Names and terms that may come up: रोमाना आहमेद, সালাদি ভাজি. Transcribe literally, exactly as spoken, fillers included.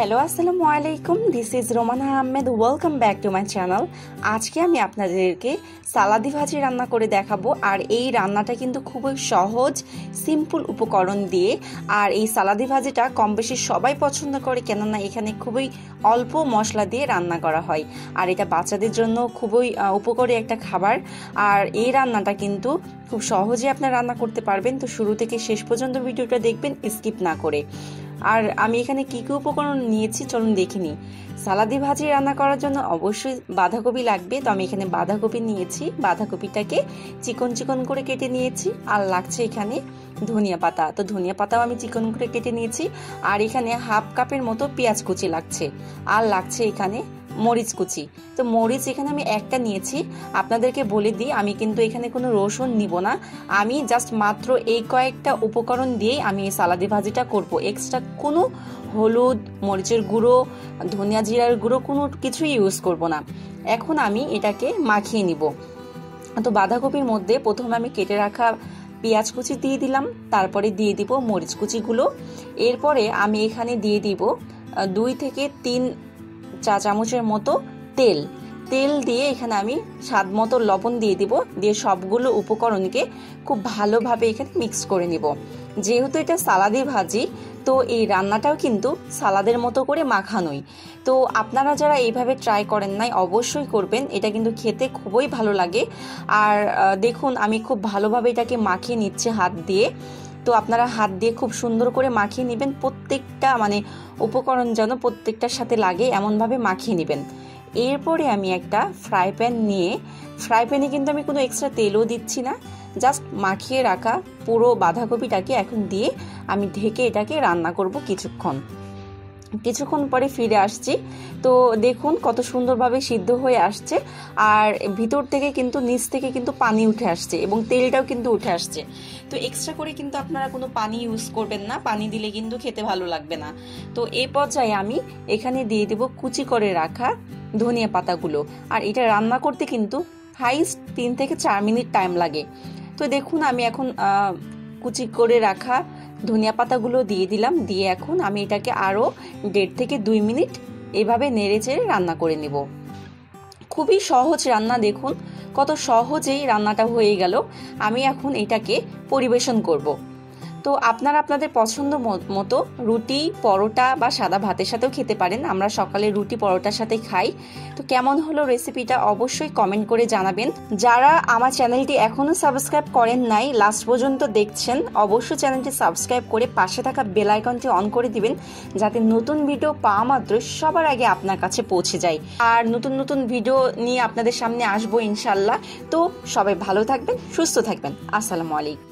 Hello अस्सलामु आलैकुम this is रोमाना आहमेद welcome back to my channel. आज के आमी आपनादेरके सालादी भाजी रान्ना करे देखाबो और ये रान्नाटा किन्तु खूब सहज सिम्पल उपकरण दिए और ये सालादी भाजीटा कम बेशी सबाई पछंद करे केनना एखाने खूबई अल्प मशला दिए रान्ना करा हय और एटा बाच्चादेर जोन्नो खूबई उपकारी एकटा खाबार और ये रान्नाटा किन्तु खूब सहजे आपनारा रान्ना करते पारबेन। तो शुरू थेके शेष पर्यन्त भिडियोटा देखबेन स्किप ना करे। আর আমি এখানে কি কি উপকরণ নিয়েছি চলুন দেখিনি। সালাদি ভাজি রান্না করার জন্য অবশ্যই বাঁধাকপি লাগবে, তো আমি এখানে বাঁধাকপি নিয়েছি, বাঁধাকপিটাকে চিকন চিকন করে কেটে নিয়েছি। আর লাগছে এখানে ধনিয়া পাতা, তো ধনিয়া পাতাও আমি চিকন করে কেটে নিয়েছি। আর এখানে হাফ কাপের মতো পেঁয়াজ কুচি লাগছে। আর লাগছে এখানে মরিচ কুচি, তো মরিচ এখানে আমি একটা নিয়েছি। আপনাদেরকে বলে দিই আমি কিন্তু এখানে কোনো রসুন নিব না, আমি জাস্ট মাত্র এই কয়েকটা উপকরণ দিয়েই আমি এই সালাদি ভাজিটা করব। এক্সট্রা কোনো হলুদ, মরিচের গুঁড়ো, ধনিয়া জিরার গুঁড়ো কোনো কিছুই ইউজ করব না। এখন আমি এটাকে মাখিয়ে নিব। তো বাঁধাকপির মধ্যে প্রথমে আমি কেটে রাখা পেঁয়াজ কুচি দিয়ে দিলাম, তারপরে দিয়ে দিব মরিচ কুচিগুলো। এরপরে আমি এখানে দিয়ে দিব দুই থেকে তিন चा चामचर मतो तेल तेल दिए एखाने आमी स्वाद मतो लवण दिए दिब, दिए सबगुलो उपकरण के खूब भालोभाबे एखाने मिक्स करे निब। जेहेतु एटा सालादी भाजी तो এই রান্নাটাও কিন্তু সালাদের মতো করে মাখানোই। তো আপনারা যারা এইভাবে ট্রাই করেন নাই অবশ্যই করবেন, এটা কিন্তু খেতে খুবই ভালো লাগে। আর দেখুন আমি খুব ভালোভাবে এটাকে মাখিয়ে নিচ্ছে হাত দিয়ে। তো আপনারা হাত দিয়ে খুব সুন্দর করে মাখিয়ে নেবেন, প্রত্যেকটা মানে উপকরণ যেন প্রত্যেকটার সাথে লাগে এমনভাবে মাখিয়ে নেবেন। এরপরে আমি একটা ফ্রাই প্যান নিয়ে ফ্রাই প্যানে কিন্তু আমি কোনো এক্সট্রা তেলও দিচ্ছি না, জাস্ট মাখিয়ে রাখা পুরো বাঁধাকপিটাকে এখন দিয়ে আমি ঢেকে এটাকে রান্না করব কিছুক্ষণ। কিছুক্ষণ পরে ফিরে আসছি। তো দেখুন কত সুন্দরভাবে সিদ্ধ হয়ে আসছে আর ভিতর থেকে কিন্তু নিচ থেকে কিন্তু পানি উঠে আসছে এবং তেলটাও কিন্তু উঠে আসছে। তো এক্সট্রা করে কিন্তু আপনারা কোনো পানি ইউজ করবেন না, পানি দিলে কিন্তু খেতে ভালো লাগবে না। তো এই পর্যায়ে আমি এখানে দিয়ে দেব কুচি করে রাখা ধনিয়া পাতাগুলো। আর এটা রান্না করতে কিন্তু হাইস্ট তিন থেকে চার মিনিট টাইম লাগে। তো দেখুন আমি এখন কুচি করে রাখা ধনিয়া পাতাগুলো দিয়ে দিলাম, দিয়ে এখন আমি এটাকে আরও দেড় থেকে দুই মিনিট এভাবে নেড়ে চেড়ে রান্না করে নেব। খুবই সহজ রান্না, দেখুন কত সহজেই রান্নাটা হয়ে গেল। আমি এখন এটাকে পরিবেশন করব। তো আপনারা আপনাদের পছন্দ মতো রুটি, পরোটা বা সাদা ভাতের সাথেও খেতে পারেন। আমরা সকালে রুটি পরোটার সাথে খাই। তো কেমন হলো রেসিপিটা অবশ্যই কমেন্ট করে জানাবেন। যারা আমার চ্যানেলটি এখনও সাবস্ক্রাইব করেন নাই লাস্ট পর্যন্ত দেখছেন অবশ্যই চ্যানেলটি সাবস্ক্রাইব করে পাশে থাকা বেল আইকনটি অন করে দিবেন, যাতে নতুন ভিডিও পাওয়া মাত্র সবার আগে আপনার কাছে পৌঁছে যায়। আর নতুন নতুন ভিডিও নিয়ে আপনাদের সামনে আসবো ইনশাল্লাহ। তো সবাই ভালো থাকবেন, সুস্থ থাকবেন। আসসালামু আলাইকুম।